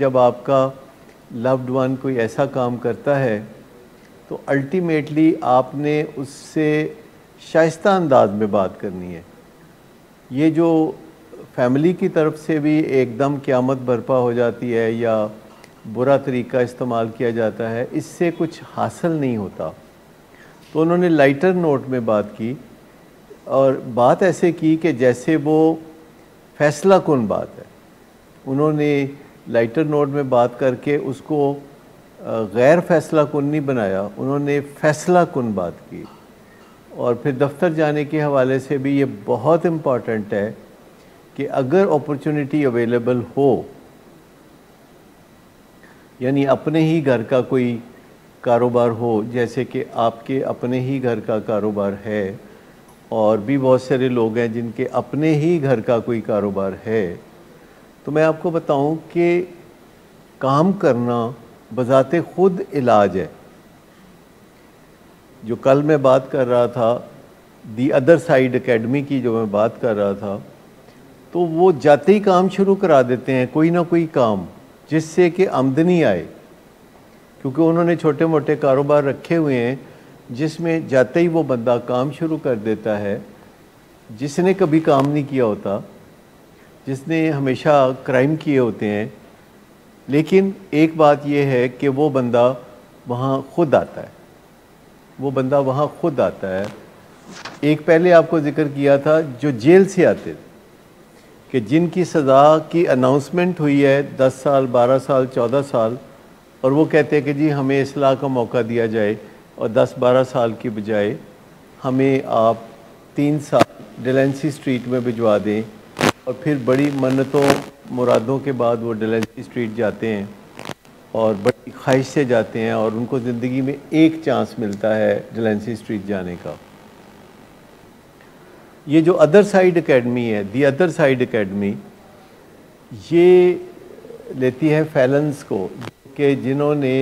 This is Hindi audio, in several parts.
जब आपका लव्ड वन कोई ऐसा काम करता है तो अल्टीमेटली आपने उससे शाइस्ता अंदाज में बात करनी है। ये जो फैमिली की तरफ से भी एकदम क़्यामत बर्पा हो जाती है या बुरा तरीका इस्तेमाल किया जाता है, इससे कुछ हासिल नहीं होता। तो उन्होंने लाइटर नोट में बात की और बात ऐसे की कि जैसे वो फैसला कौन बात है। उन्होंने लाइटर नोट में बात करके उसको गैर फैसला कुन नहीं बनाया, उन्होंने फैसला कुन बात की। और फिर दफ्तर जाने के हवाले से भी ये बहुत इम्पॉर्टेंट है कि अगर अपॉर्चुनिटी अवेलेबल हो, यानी अपने ही घर का कोई कारोबार हो, जैसे कि आपके अपने ही घर का कारोबार है और भी बहुत सारे लोग हैं जिनके अपने ही घर का कोई कारोबार है, तो मैं आपको बताऊं कि काम करना बज़ाते ख़ुद इलाज है। जो कल मैं बात कर रहा था, दी अदर साइड एकेडमी की जो मैं बात कर रहा था, तो वो जाते ही काम शुरू करा देते हैं, कोई ना कोई काम जिससे कि आमदनी आए, क्योंकि उन्होंने छोटे मोटे कारोबार रखे हुए हैं जिसमें जाते ही वो बंदा काम शुरू कर देता है जिसने कभी काम नहीं किया होता, जिसने हमेशा क्राइम किए होते हैं। लेकिन एक बात यह है कि वो बंदा वहाँ ख़ुद आता है, वो बंदा वहाँ ख़ुद आता है। एक पहले आपको ज़िक्र किया था जो जेल से आते थे, कि जिनकी सज़ा की अनाउंसमेंट हुई है 10 साल 12 साल 14 साल, और वो कहते हैं कि जी हमें इस्लाह का मौका दिया जाए और 10-12 साल की बजाय हमें आप 3 साल डेलेंसी स्ट्रीट में भिजवा दें। और फिर बड़ी मन्नतों मुरादों के बाद वो डेलेंसी स्ट्रीट जाते हैं और बड़ी ख्वाहिश से जाते हैं, और उनको ज़िंदगी में एक चांस मिलता है डेलेंसी स्ट्रीट जाने का। ये जो अदर साइड एकेडमी है, दी अदर साइड एकेडमी, ये लेती है फैलन्स को, कि जिन्होंने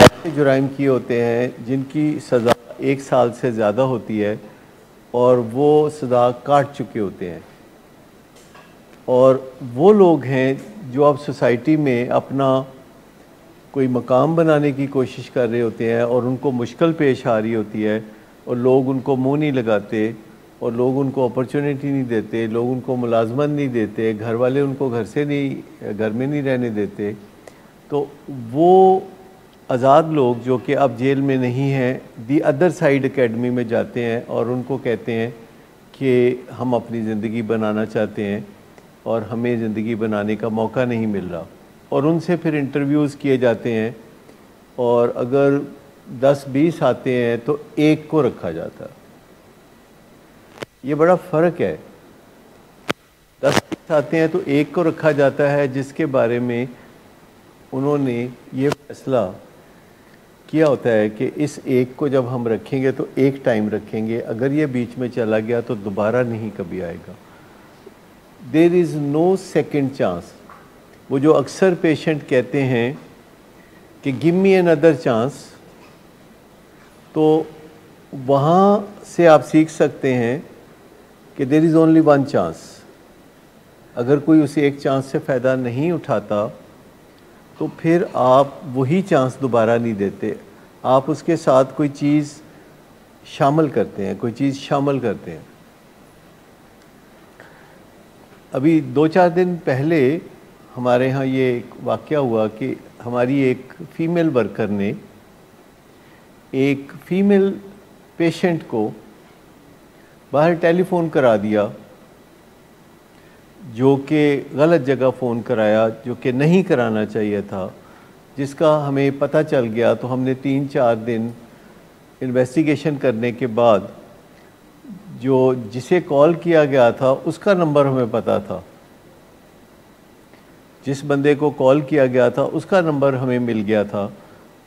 ऐसे जुराइम किए होते हैं जिनकी सज़ा 1 साल से ज़्यादा होती है और वो सज़ा काट चुके होते हैं। और वो लोग हैं जो अब सोसाइटी में अपना कोई मकाम बनाने की कोशिश कर रहे होते हैं और उनको मुश्किल पेश आ रही होती है, और लोग उनको मुंह नहीं लगाते और लोग उनको अपॉर्चुनिटी नहीं देते, लोग उनको मुलाजमत नहीं देते, घर वाले उनको घर में नहीं रहने देते। तो वो आज़ाद लोग जो कि अब जेल में नहीं हैं, दी अदर साइड एकेडमी में जाते हैं और उनको कहते हैं कि हम अपनी ज़िंदगी बनाना चाहते हैं और हमें ज़िंदगी बनाने का मौका नहीं मिल रहा। और उनसे फिर इंटरव्यूज़ किए जाते हैं और अगर 10-20 आते हैं तो एक को रखा जाता है। ये बड़ा फ़र्क है, 10 आते हैं तो एक को रखा जाता है, जिसके बारे में उन्होंने ये फैसला किया होता है कि इस एक को जब हम रखेंगे तो एक टाइम रखेंगे, अगर ये बीच में चला गया तो दोबारा नहीं कभी आएगा। There is no second chance. वो जो अक्सर पेशेंट कहते हैं कि give me another chance, तो वहाँ से आप सीख सकते हैं कि there is only one chance. अगर कोई उसे एक चांस से फ़ायदा नहीं उठाता तो फिर आप वही चांस दोबारा नहीं देते, आप उसके साथ कोई चीज़ शामिल करते हैं, कोई चीज़ शामिल करते हैं। अभी 2-4 दिन पहले हमारे यहाँ ये एक वाक़या हुआ कि हमारी एक फ़ीमेल वर्कर ने एक फ़ीमेल पेशेंट को बाहर टेलीफ़ोन करा दिया, जो कि गलत जगह फ़ोन कराया, जो कि नहीं कराना चाहिए था, जिसका हमें पता चल गया। तो हमने 3-4 दिन इन्वेस्टिगेशन करने के बाद जो जिसे कॉल किया गया था उसका नंबर हमें पता था, जिस बंदे को कॉल किया गया था उसका नंबर हमें मिल गया था,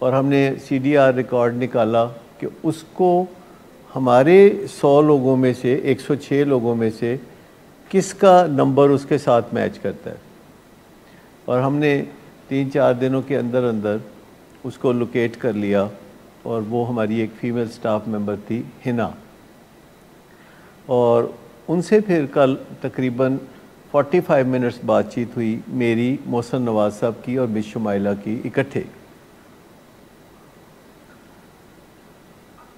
और हमने CDR रिकॉर्ड निकाला कि उसको हमारे 100 लोगों में से 106 लोगों में से किसका नंबर उसके साथ मैच करता है। और हमने 3-4 दिनों के अंदर अंदर उसको लोकेट कर लिया, और वो हमारी एक फ़ीमेल स्टाफ मेंबर थी, हिना। और उनसे फिर कल तकरीबन 45 मिनट्स बातचीत हुई मेरी, मोहसिन नवाज साहब की और मिस शुमाइला की इकट्ठे।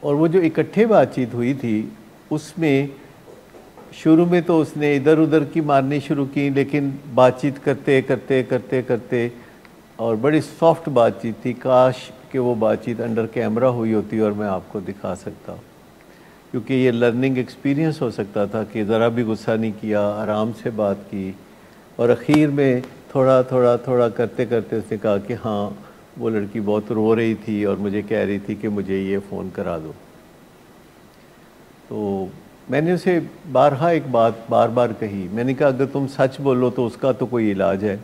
और वो जो इकट्ठे बातचीत हुई थी उसमें शुरू में तो उसने इधर उधर की मारनी शुरू की, लेकिन बातचीत करते करते करते करते और बड़ी सॉफ्ट बातचीत थी। काश कि वो बातचीत अंडर कैमरा हुई होती और मैं आपको दिखा सकता, क्योंकि ये लर्निंग एक्सपीरियंस हो सकता था कि ज़रा भी गुस्सा नहीं किया, आराम से बात की। और आखिर में थोड़ा थोड़ा थोड़ा करते करते उसने कहा कि हाँ वो लड़की बहुत रो रही थी और मुझे कह रही थी कि मुझे ये फ़ोन करा दो। तो मैंने उसे बारहा एक बात बार बार कही, मैंने कहा अगर तुम सच बोलो तो उसका तो कोई इलाज है,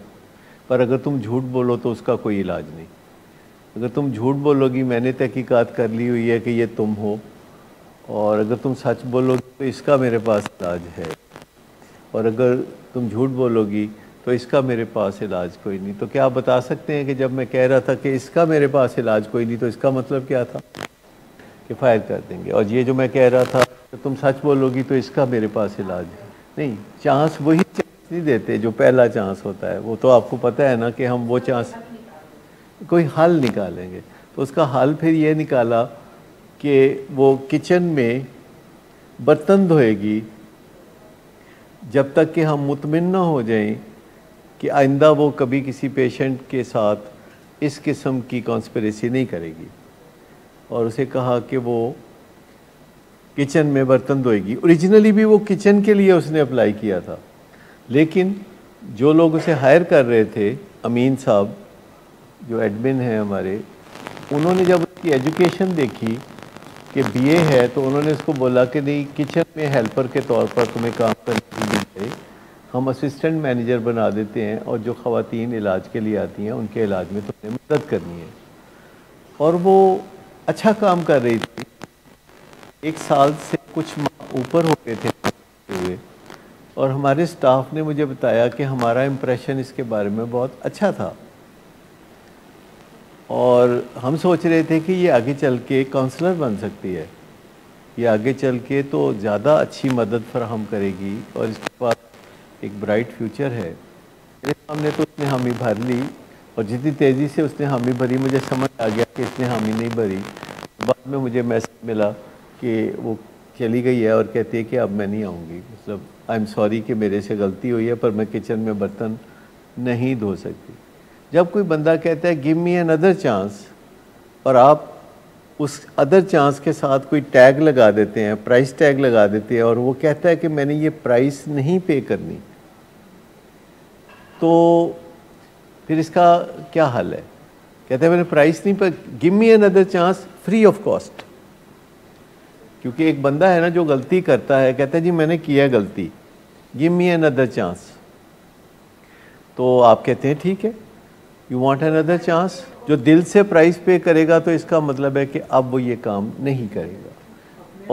पर अगर तुम झूठ बोलो तो उसका कोई इलाज नहीं। अगर तुम झूठ बोलोगी, मैंने तहकीकात कर ली हुई है कि ये तुम हो, और अगर तुम सच बोलोगी तो इसका मेरे पास इलाज है, और अगर तुम झूठ बोलोगी तो इसका मेरे पास इलाज कोई नहीं। तो क्या आप बता सकते हैं कि जब मैं कह रहा था कि इसका मेरे पास इलाज कोई नहीं, तो इसका मतलब क्या था कि फायर कर देंगे, और ये जो मैं कह रहा था कि तुम सच बोलोगी तो इसका मेरे पास इलाज है। नहीं, चांस वही चांस नहीं देते जो पहला चांस होता है, वो तो आपको पता है ना कि हम वो चांस कोई हल निकालेंगे। तो उसका हल फिर ये निकाला कि वो किचन में बर्तन धोएगी जब तक कि हम मुतमिन ना हो जाएं कि आइंदा वो कभी किसी पेशेंट के साथ इस किस्म की कॉन्स्पिरेसी नहीं करेगी। और उसे कहा कि वो किचन में बर्तन धोएगी। ओरिजिनली भी वो किचन के लिए उसने अप्लाई किया था, लेकिन जो लोग उसे हायर कर रहे थे, अमीन साहब जो एडमिन हैं हमारे, उन्होंने जब उसकी एजुकेशन देखी कि बीए है, तो उन्होंने उसको बोला कि नहीं, किचन में हेल्पर के तौर पर तुम्हें काम करने दी जाए, हम असिस्टेंट मैनेजर बना देते हैं, और जो ख़वातीन इलाज के लिए आती हैं उनके इलाज में तुम्हें मदद करनी है। और वो अच्छा काम कर रही थी। एक साल से कुछ माह ऊपर हो गए थे, और हमारे स्टाफ ने मुझे बताया कि हमारा इम्प्रेशन इसके बारे में बहुत अच्छा था, और हम सोच रहे थे कि ये आगे चल के काउंसलर बन सकती है, ये आगे चल के तो ज़्यादा अच्छी मदद फराहम करेगी, और इसके पास एक ब्राइट फ्यूचर है। मेरे सामने तो उसने हामी भर ली, और जितनी तेज़ी से उसने हामी भरी मुझे समझ आ गया कि इसने हामी नहीं भरी। बाद में मुझे मैसेज मिला कि वो चली गई है और कहती है कि अब मैं नहीं आऊँगी, मतलब आई एम सॉरी कि मेरे से गलती हुई है, पर मैं किचन में बर्तन नहीं धो सकती। जब कोई बंदा कहता है give me another chance, और आप उस अदर चांस के साथ कोई टैग लगा देते हैं, प्राइस टैग लगा देते हैं, और वो कहता है कि मैंने ये प्राइस नहीं पे करनी, तो फिर इसका क्या हल है? कहता है मैंने प्राइस नहीं pay, give me another chance free of cost. क्योंकि एक बंदा है ना जो गलती करता है, कहता है जी मैंने किया गलती, give me another chance. तो आप कहते हैं ठीक है, you want another chance. जो दिल से प्राइस पे करेगा तो इसका मतलब है कि अब वो ये काम नहीं करेगा,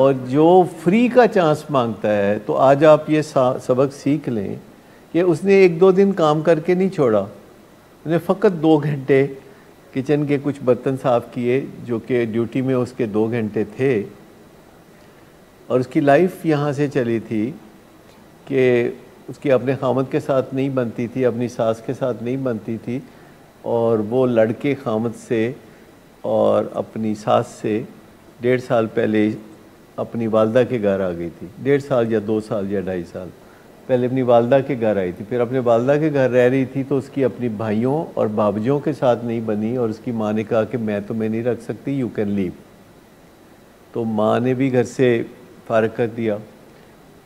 और जो फ्री का चांस मांगता है, तो आज आप ये सबक सीख लें कि उसने एक दो दिन काम करके नहीं छोड़ा, उसने फ़कत 2 घंटे किचन के कुछ बर्तन साफ़ किए जो कि ड्यूटी में उसके 2 घंटे थे, और उसकी लाइफ यहाँ से चली थी कि उसकी अपने खामद के साथ नहीं बनती थी, अपनी सास के साथ नहीं बनती थी, और वो लड़के खामद से और अपनी सास से 1.5 साल पहले अपनी वालदा के घर आ गई थी, 1.5 साल या 2 साल या 2.5 साल पहले अपनी वालदा के घर आई थी। फिर अपने वालदा के घर रह रही थी, तो उसकी अपनी भाइयों और बाबजों के साथ नहीं बनी, और उसकी माँ ने कहा कि मैं तुम्हें नहीं रख सकती, यू कैन लीव। तो माँ ने भी घर से फारग कर दिया,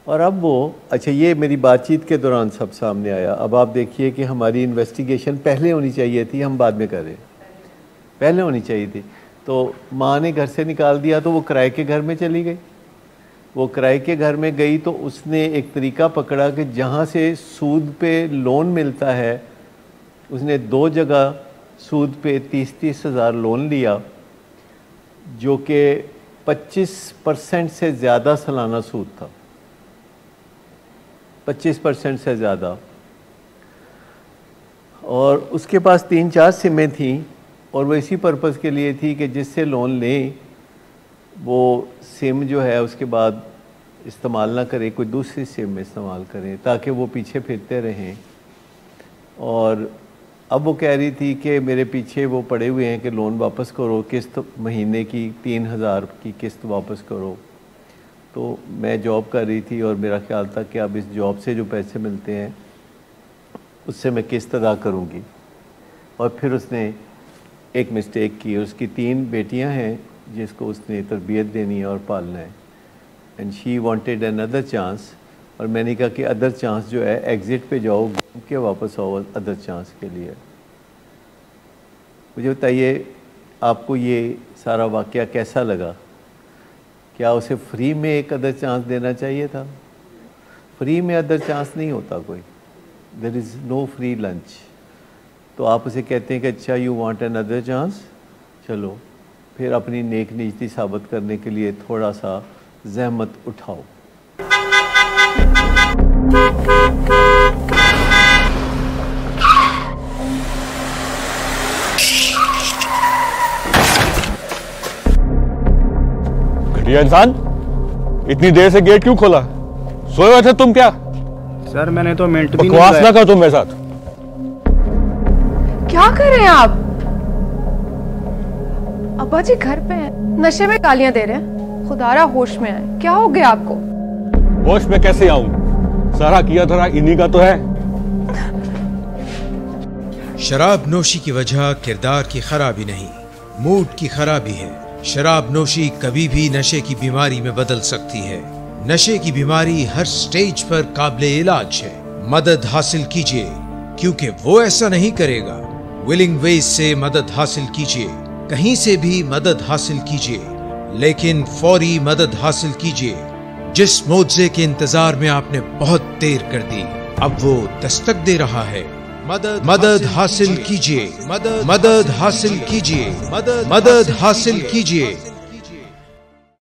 और अब वो अच्छा, ये मेरी बातचीत के दौरान सब सामने आया। अब आप देखिए कि हमारी इन्वेस्टिगेशन पहले होनी चाहिए थी, हम बाद में कर रहे, पहले होनी चाहिए थी। तो माँ ने घर से निकाल दिया, तो वो किराए के घर में चली गई। वो किराए के घर में गई तो उसने एक तरीका पकड़ा कि जहाँ से सूद पे लोन मिलता है, उसने 2 जगह सूद पे 30-30 हज़ार लोन लिया, जो कि 25% से ज़्यादा सालाना सूद था, 25% से ज़्यादा। और उसके पास 3-4 सिमें थी, और वो इसी पर्पज़ के लिए थी कि जिससे लोन लें वो सिम जो है उसके बाद इस्तेमाल ना करें, कोई दूसरी सेब में इस्तेमाल करें ताकि वो पीछे फिरते रहें। और अब वो कह रही थी कि मेरे पीछे वो पड़े हुए हैं कि लोन वापस करो, किस्त महीने की 3000 की किस्त वापस करो। तो मैं जॉब कर रही थी और मेरा ख्याल था कि अब इस जॉब से जो पैसे मिलते हैं उससे मैं किस्त अदा करूँगी। और फिर उसने एक मिस्टेक की। उसकी 3 बेटियाँ हैं जिसको उसने तरबियत देनी है और पालना है। And she wanted another chance. और मैंने कहा कि अदर चांस जो है एग्ज़िट पे जाओ, घूम के वापस आओ अदर चांस के लिए। मुझे बताइए आपको ये सारा वाक़या कैसा लगा? क्या उसे फ्री में एक अदर चांस देना चाहिए था? फ्री में अदर चांस नहीं होता कोई, there is no free lunch. तो आप उसे कहते हैं कि अच्छा you want another chance, चलो फिर अपनी नेक नीयती साबित करने के लिए थोड़ा सा जहमत उठाओ। घटिया इंसान, इतनी देर से गेट क्यों खोला? सोए हुए थे तुम क्या? सर मैंने तो मिनट भी नहीं। बकवास ना करो तुम मेरे साथ। क्या कर रहे हैं आप? अब्बा जी घर पे हैं, नशे में गालियां दे रहे हैं। खुदारा होश में आए, क्या हो गया आपको? होश में कैसे आऊं? सारा किया धरा इन्हीं का तो है। शराब नोशी की वजह किरदार की खराबी नहीं, मूड की खराबी है। शराब नोशी कभी भी नशे की बीमारी में बदल सकती है। नशे की बीमारी हर स्टेज पर काबिले इलाज है। मदद हासिल कीजिए क्योंकि वो ऐसा नहीं करेगा। विलिंग वेज से मदद हासिल कीजिए, कहीं से भी मदद हासिल कीजिए, लेकिन फौरी मदद हासिल कीजिए। जिस मुआवजे के इंतजार में आपने बहुत देर कर दी, अब वो दस्तक दे रहा है। मदद हासिल कीजिए, मदद हासिल कीजिए, मदद हासिल कीजिए।